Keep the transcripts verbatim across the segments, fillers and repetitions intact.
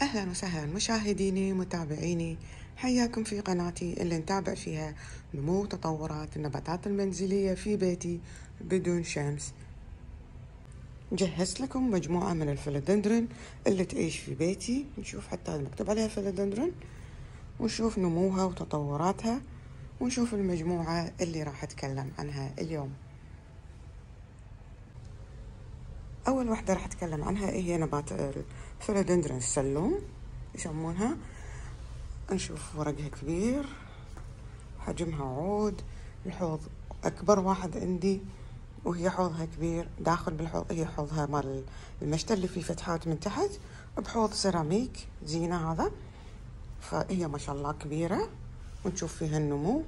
أهلا وسهلا مشاهديني متابعيني، حياكم في قناتي اللي نتابع فيها نمو وتطورات النباتات المنزلية في بيتي بدون شمس. جهزت لكم مجموعة من الفلدندرن اللي تعيش في بيتي، نشوف حتى نكتب عليها فلدندرن ونشوف نموها وتطوراتها ونشوف المجموعة اللي راح أتكلم عنها اليوم. أول واحدة راح أتكلم عنها هي نبات الفيلودندرون سلوم يسمونها. نشوف ورقها كبير، حجمها عود، الحوض أكبر واحد عندي وهي حوضها كبير. داخل بالحوض هي حوضها مال المشتل اللي فيه فتحات من تحت، بحوض سيراميك زينة هذا، فهي ما شاء الله كبيرة ونشوف فيها النمو.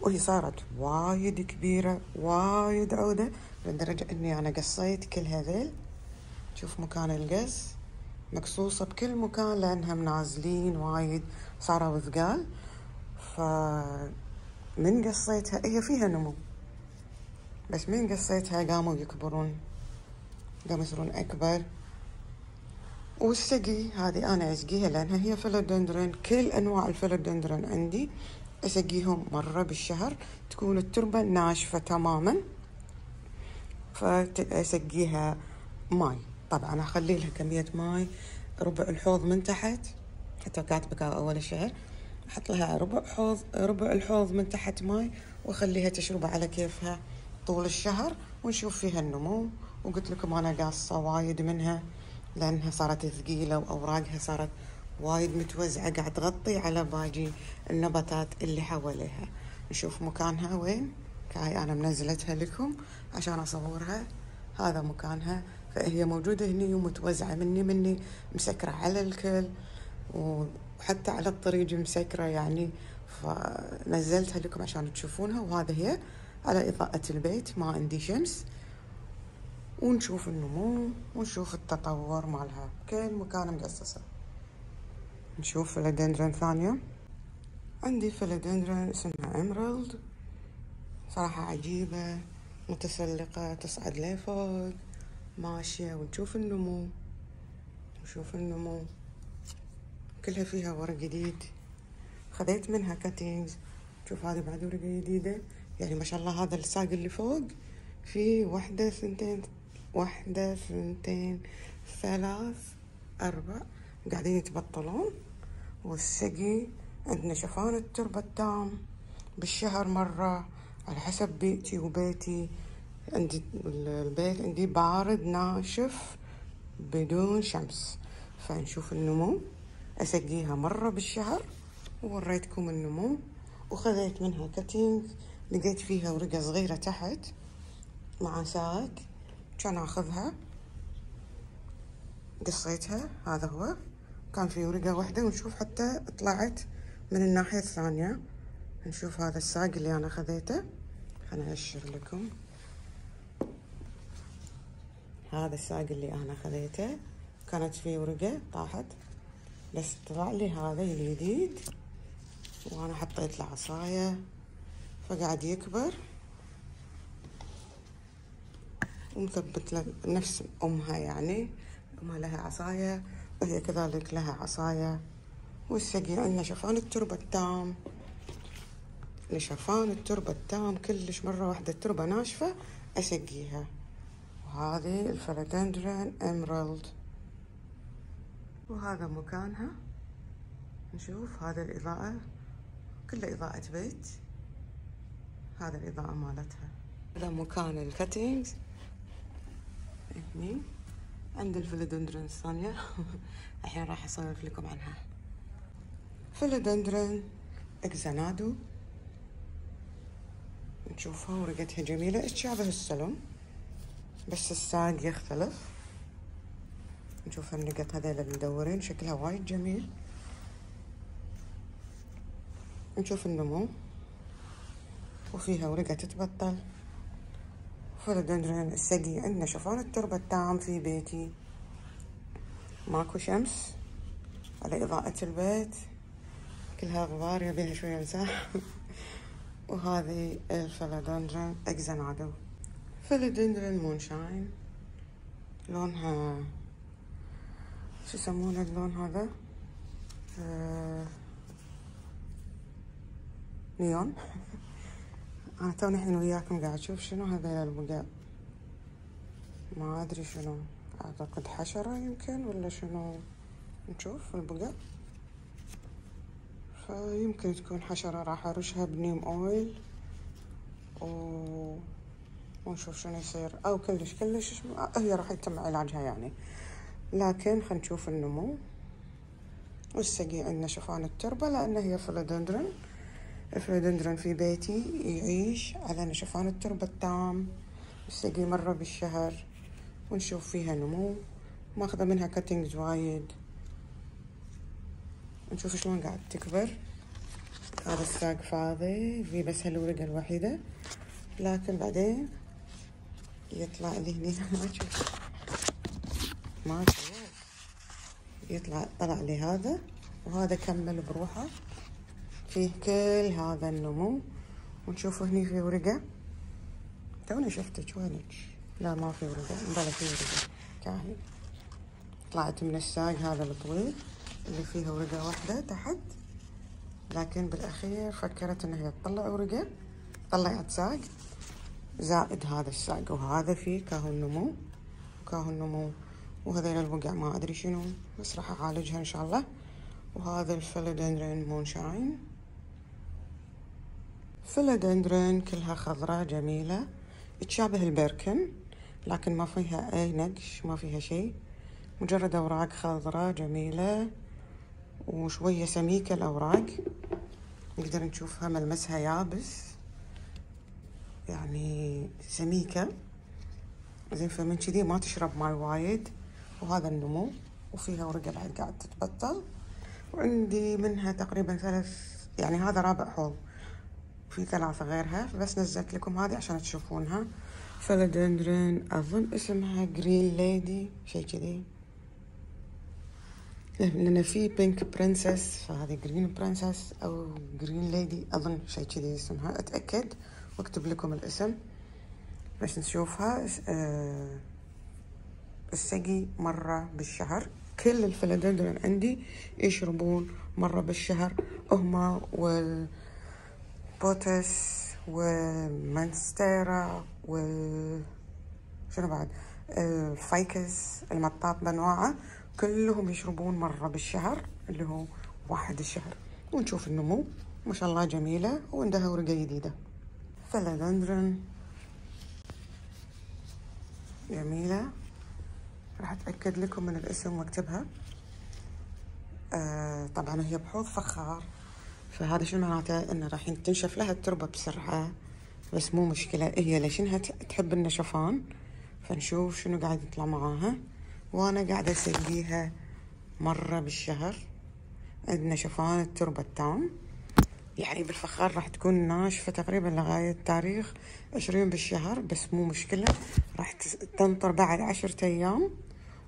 وهي صارت وايد كبيرة وايد عودة لدرجة اني انا قصيت كل هذيل. شوف مكان القص مقصوصة بكل مكان لانها منازلين وايد صاروا ثقال، فمن قصيتها هي فيها نمو بس من قصيتها قاموا يكبرون، قاموا يصيرون اكبر. والسقي هذه انا اسقيها لانها هي فيلودندرن، كل انواع الفيلودندرن عندي اسقيهم مرة بالشهر، تكون التربة ناشفة تماما فاسقيها ماي. طبعا اخلي لها كمية ماي ربع الحوض من تحت، حتى كاتبك اول الشهر احط لها ربع حوض ربع الحوض من تحت ماي واخليها تشرب على كيفها طول الشهر ونشوف فيها النمو. وقلت لكم انا قاصة وايد منها لانها صارت ثقيلة واوراقها صارت وايد متوزعة، قاعد تغطي على باقي النباتات اللي حواليها. نشوف مكانها وين، هاي انا منزلتها لكم عشان اصورها، هذا مكانها. فهي موجودة هني ومتوزعة مني مني مسكرة على الكل وحتى على الطريق مسكرة يعني، فنزلتها لكم عشان تشوفونها. وهذا هي على اضاءة البيت، ما عندي شمس، ونشوف النمو ونشوف التطور مالها، كل مكان مقصصة. نشوف فيلودندرن ثانية، عندي فيلودندرن اسمها إميرالد، صراحة عجيبة متسلقة تصعد لفوق ماشية، ونشوف النمو نشوف النمو كلها فيها ورق جديد، خذيت منها كاتينجز. شوف هذه بعد ورقة جديدة، يعني ما شاء الله هذا الساق اللي فوق فيه واحدة ثنتين واحدة ثنتين ثلاث أربع قاعدين يتبطلون. والسقي عندنا شفان التربة التام بالشهر مرة على حسب بيتي وبيتي، عندي البيت عندي بارد ناشف بدون شمس، فنشوف النمو. أسقيها مرة بالشهر ووريتكم النمو. وخذيت منها كاتينج، لقيت فيها ورقة صغيرة تحت مع ساق كان أخذها، قصيتها هذا هو، كان في ورقة واحدة. ونشوف حتى طلعت من الناحية الثانية، نشوف هذا الساق اللي أنا خذيته، خليني أأشر لكم هذا الساق اللي أنا خذيته، كانت في ورقة طاحت بس طلع لي هذا الجديد وأنا حطيت له عصاية فقاعد يكبر ومثبت له نفس أمها، يعني أمها لها عصاية وهي كذلك لها عصاية. والسقي عندنا شفان التربة التام، لشفان التربة التام كلش مرة واحدة التربة ناشفة أسقيها. وهذه الفيلودندرن إميرالد، وهذا مكانها. نشوف هذا الإضاءة كلها إضاءة بيت، هذا الإضاءة مالتها. هذا مكان الكاتينجز هني عند الفيلودندرن الثانية. الحين راح أصرف لكم عنها. فيلودندرن إكزانادو، نشوفها ورقتها جميلة، تشابه السلم بس الساق يختلف. نشوف النقط هذيل المدورين شكلها وايد جميل. نشوف النمو وفيها ورقة تتبطل. فيلودندرن السقي عندنا شفان التربة التام في بيتي، ماكو شمس على إضاءة البيت، كلها غبار يبيها شوية مساحة. وهذه الفيلودندرن إكزانادو. فيلودندرن مونشاين لونها شو يسمونه اللون هذا؟ آه... نيون. انا توني الحين وياكم قاعد اشوف شنو هذيل البقاء، ما ادري شنو، اعتقد حشرة يمكن ولا شنو، نشوف البقاء. فيمكن تكون حشرة راح ارشها بنيم اويل و... ونشوف شنو يصير، او كلش كلش هي راح يتم علاجها يعني. لكن خلينا نشوف النمو. والسقي عندنا شفان التربة، لأن هي فيلودندرن. الفلدندرن في بيتي يعيش على نشفان التربة التام، السقي مرة بالشهر، ونشوف فيها نمو. ماخذة منها كاتنجز وايد، نشوف شلون قاعد تكبر. هذا الساق فاضي، في بس هالورقة الوحيدة، لكن بعدين يطلع لي هنا ما أشوف ما أشوف يطلع طلع لي هذا، وهذا كمل بروحه فيه كل هذا النمو. ونشوف هني في ورقة، توني شفتك وينك؟ لا ما في ورقة، بلا في ورقة كاهي. طلعت من الساق هذا الطويل اللي فيه ورقة واحدة تحت، لكن بالأخير فكرت إن هي تطلع ورقة، طلعت ساق زائد هذا الساق. وهذا فيه كاهو النمو وكاهو النمو، وهذيل البقع ما أدري شنو، بس راح أعالجها إن شاء الله. وهذا الفيلودندرن مونشاين، فيلودندرن كلها خضراء جميلة، تشابه البركن لكن ما فيها أي نقش، ما فيها شيء، مجرد أوراق خضراء جميلة وشوية سميكة الأوراق، نقدر نشوفها ملمسها يابس يعني سميكة زين، فمن كذي ما تشرب ماي وايد. وهذا النمو، وفيها ورقة بعد قاعد تتبطل، وعندي منها تقريبا ثلاث، يعني هذا رابع حوض، في ثلاثة غيرها، بس نزلت لكم هذه عشان تشوفونها. فيلودندرن أظن اسمها جرين ليدي شي كذي، لأن في بينك برنسس، فهذه جرين برنسس أو جرين ليدي أظن شي كذي اسمها، أتأكد وأكتب لكم الاسم بس نشوفها. أه السقي مرة بالشهر، كل الفيلودندرن عندي يشربون مرة بالشهر، هما والبوتس والمنستيرا وال شنو بعد، الفايكس، المطاط بانواعه، كلهم يشربون مرة بالشهر اللي هو واحد الشهر. ونشوف النمو ما شاء الله جميلة، وعندها ورقة جديدة. فيلودندرن جميلة، راح اتاكد لكم من الاسم واكتبها. آه طبعا هي بحوض فخار، فهذا شنو معناته؟ انه راح تنشف لها التربه بسرعه، بس مو مشكله، هي ليشنها تحب النشفان. فنشوف شنو قاعد يطلع معاها. وانا قاعده اسقيها مره بالشهر، عندنا شفان التربه التام، يعني بالفخار راح تكون ناشفه تقريبا لغايه تاريخ عشرين بالشهر، بس مو مشكله، راح تنطر بعد عشرة ايام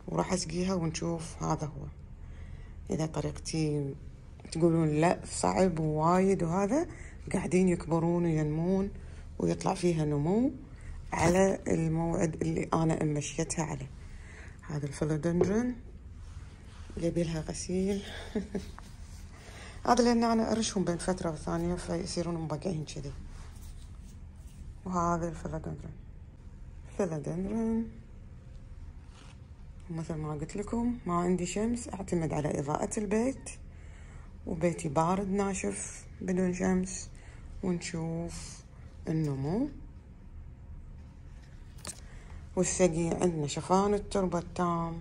وراح اسقيها ونشوف. هذا هو، اذا طريقتي تقولون لا صعب ووايد وهذا، قاعدين يكبرون وينمون ويطلع فيها نمو على الموعد اللي انا مشيتها عليه. هذا الفيلودندرن يبيلها غسيل هذا لان انا ارشهم بين فتره وثانيه فيصيرون مبقعين كذي. وهذا الفيلودندرن، فيلودندرن مثل ما قلت لكم ما عندي شمس، اعتمد على اضاءة البيت، وبيتي بارد ناشف بدون شمس. ونشوف النمو. والسقي عندنا شفان التربة التام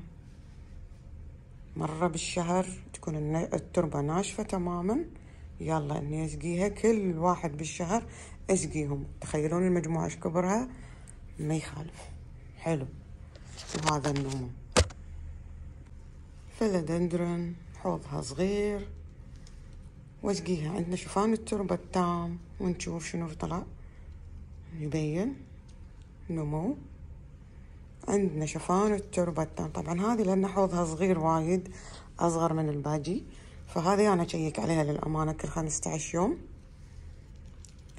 مرة بالشهر، تكون التربة ناشفة تماما. يلا اني اسقيها كل واحد بالشهر، اسقيهم، تخيلون المجموعة ايش كبرها، ما يخالف حلو. وهذا النمو. فيلودندرن حوضها صغير، واسقيها عندنا شوفان التربة التام، ونشوف شنو طلع، يبين نمو. عندنا شوفان التربة التام، طبعا هذه لأن حوضها صغير وايد، أصغر من الباجي، فهذه أنا أشيك عليها للأمانة كل خمسة عشر يوم،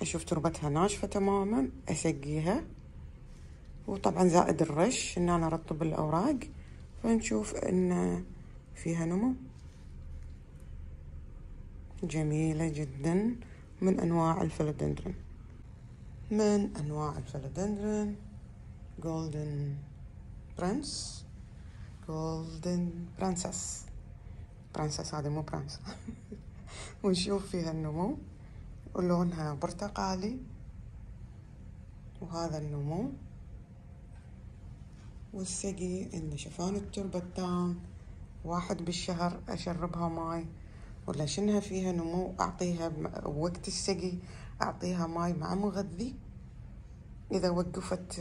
أشوف تربتها ناشفة تماما، أسقيها وطبعا زائد الرش ان انا ارطب الاوراق، فنشوف ان فيها نمو. جميلة جدا من انواع الفلودندرن، من انواع الفلودندرن جولدن برنس، جولدن برنسس، برنسس هذه مو برنس. ونشوف فيها النمو، ولونها برتقالي، وهذا النمو والسقي إن شفان التربة التام واحد بالشهر أشربها ماي، ولا شنها فيها نمو أعطيها وقت السقي، أعطيها ماي مع مغذي. إذا وقفت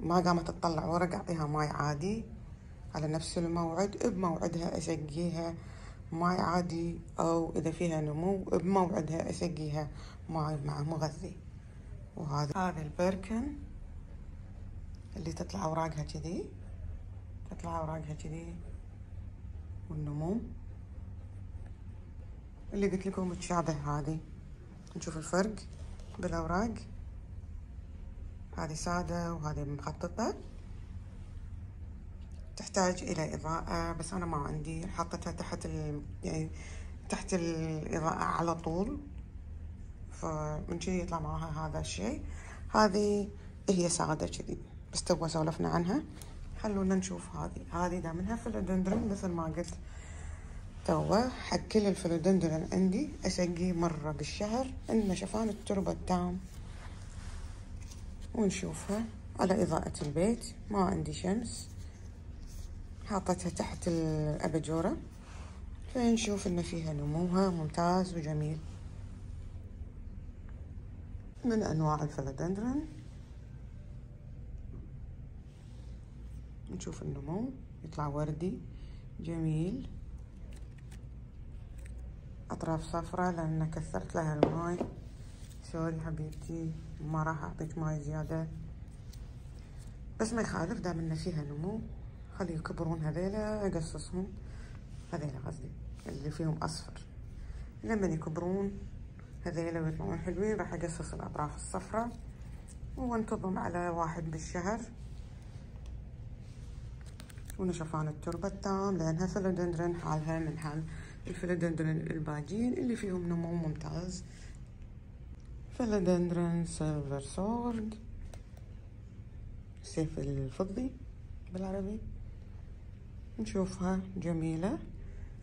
ما قامت تطلع ورق أعطيها ماي عادي على نفس الموعد، بموعدها أسقيها ماي عادي، أو إذا فيها نمو بموعدها أسقيها ماي مع مغذي. وهذا هذا البركن اللي تطلع اوراقها كذي، تطلع اوراقها كذي والنمو اللي قلت لكم متشابه. هذه نشوف الفرق بالاوراق، هذه ساده وهذه مخططه، تحتاج الى اضاءه بس انا ما عندي، حطيتها تحت ال... يعني تحت الاضاءه على طول، فمن شي يطلع معاها هذا الشيء. هذه هي ساده كذي بس تو سولفنا عنها. خلونا نشوف هذه، هذه دا منها فلودندرن مثل ما قلت تو، حق كل الفلودندرن عندي اسقيه مره بالشهر ان شفان التربه التام. ونشوفها على اضاءه البيت، ما عندي شمس، حاطتها تحت الاباجوره، فنشوف ان فيها نموها ممتاز وجميل. من انواع الفلودندرن نشوف النمو، يطلع وردي جميل، اطراف صفرة لان كثرت لها الماي. سوري حبيبتي ما راح اعطيك ماي زيادة، بس ما يخالف دام ان فيها نمو. خلي يكبرون هذيلا، اقصصهم هذيلا قصدي اللي فيهم اصفر، لما يكبرون هذيلا ويطلعون حلوين راح اقصص الاطراف الصفرة وانتظم على واحد بالشهر. ونشفان التربة التام لأنها فلودندرن حالها من حال الفلودندرن الباجين اللي فيهم نمو ممتاز. فلودندرن سيلفر سورج، السيف الفضي بالعربي، نشوفها جميلة.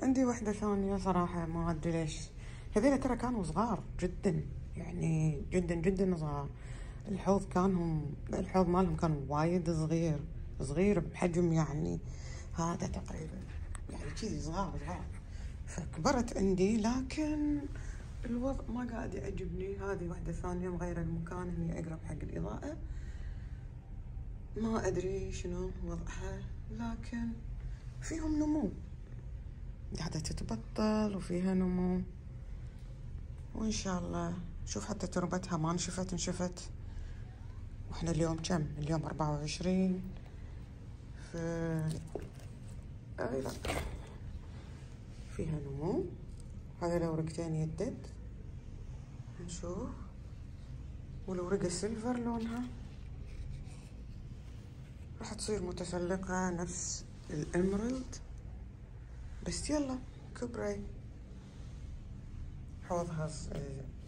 عندي واحدة ثانية صراحة ما أدري ليش، هذيلا ترى كانوا صغار جدا، يعني جدا جدا صغار، الحوض كانهم الحوض مالهم كان وايد صغير صغير بحجم، يعني هذا تقريبا يعني كذي صغار صغار، فكبرت عندي لكن الوضع ما قاعد يعجبني. هذه واحدة ثانية مغيرة المكان، هي أقرب حق الإضاءة، ما أدري شنو وضعها، لكن فيهم نمو، قاعدة تتبطل وفيها نمو، وإن شاء الله شوف حتى تربتها ما انشفت، انشفت وإحنا اليوم كم؟ اليوم أربعة وعشرين، لا فيها نمو. هذا الورقتين يدد، نشوف. والورقة السيلفر لونها راح تصير متسلقة نفس الإمرالد، بس يلا كبري. حوضها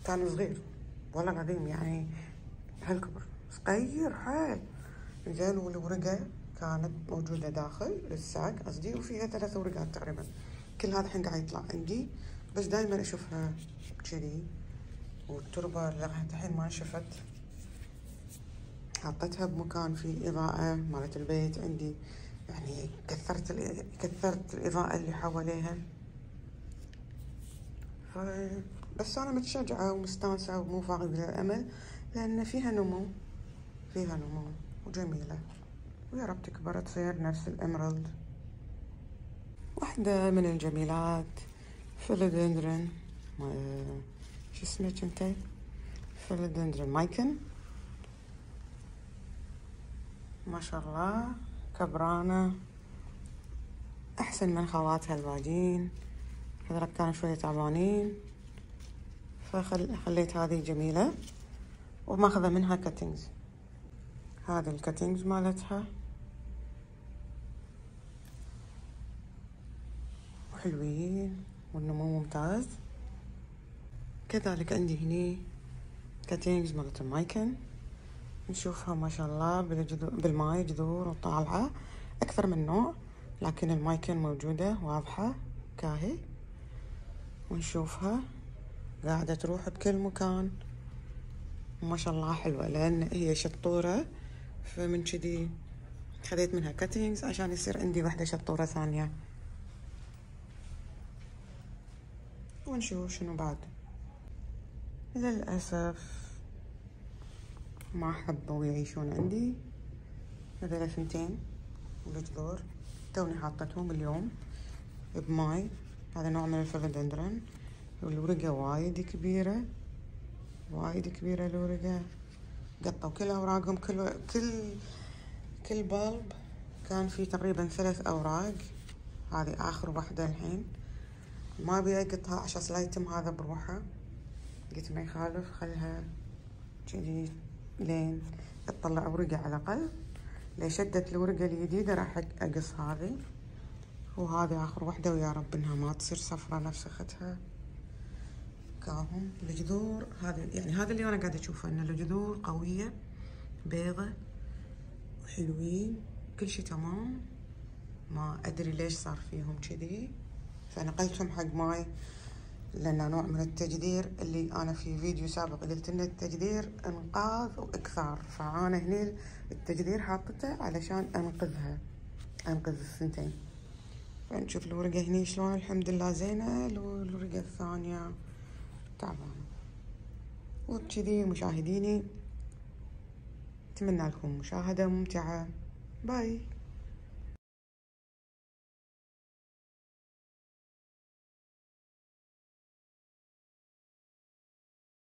كان صغير ولا قديم، يعني هالكبر صغير حيل زين. والورقة كانت موجودة داخل الساق قصدي، وفيها ثلاث ورقات تقريبا. كل هذا الحين قاعد يطلع عندي، بس دائما اشوفها كذي. والتربة لغاية الحين ما انشفت، حطيتها بمكان فيه اضاءة مالت البيت عندي، يعني كثرت ال... كثرت الاضاءة اللي حواليها. ف... بس انا متشجعة ومستانسة ومو فاقدة الامل لان فيها نمو، فيها نمو وجميلة، ويا رب تكبر تصير نفس الإمرالد. واحدة من الجميلات فلودندرن شو اسمه كنتي؟ فلودندرن مايكن، ما شاء الله كبرانة أحسن من خواتها الباجين، هذول كانوا شوية تعبانين فخليت هذه جميلة، وماخذة منها كاتنجز. هذه الكاتينجز مالتها وحلوين والنمو ممتاز. كذلك عندي هني كاتينجز مالت المايكن، نشوفها ما شاء الله بالماي جذور وطالعة أكثر من نوع، لكن المايكن موجودة واضحة كاهي ونشوفها قاعدة تروح بكل مكان وما شاء الله حلوة، لأن هي شطورة فمن كذي خذيت منها كاتينجز عشان يصير عندي واحدة شطورة ثانية. ونشوف شنو بعد. للأسف ما حبوا يعيشون عندي هذول ثنتين والجذور، توني حاطتهم اليوم بماي. هذا نوع من الفلدندرن والورقة وايد كبيرة وايد كبيرة، الورقة قطوا كل أوراقهم، كل كل كل بالب كان فيه تقريبا ثلاث أوراق، هذه آخر واحدة الحين. ما أبي أقطها عشان لا يتم هذا بروحه، قلت ما يخالف خلها جديد لين تطلع ورقة على الأقل. لي شدت الورقة الجديدة راح أقص هذه، وهذه آخر واحدة، ويا رب إنها ما تصير صفرة نفس أختها. كاهم الجذور هذا، يعني هذا اللي أنا قاعدة أشوفه إن الجذور قوية بيضة وحلوين كل شي تمام، ما أدري ليش صار فيهم كذي، فنقلتهم حق ماي لأنه نوع من التجدير اللي أنا في فيديو سابق قلت إن التجدير إنقاذ وإكثار، فأنا هني التجدير حاطته علشان أنقذها، أنقذ الثنتين. فنشوف الورقة هني شلون، الحمد لله زينة. الورقة الثانية تعبانة. وبكذي مشاهديني أتمنى لكم مشاهدة ممتعة. باي.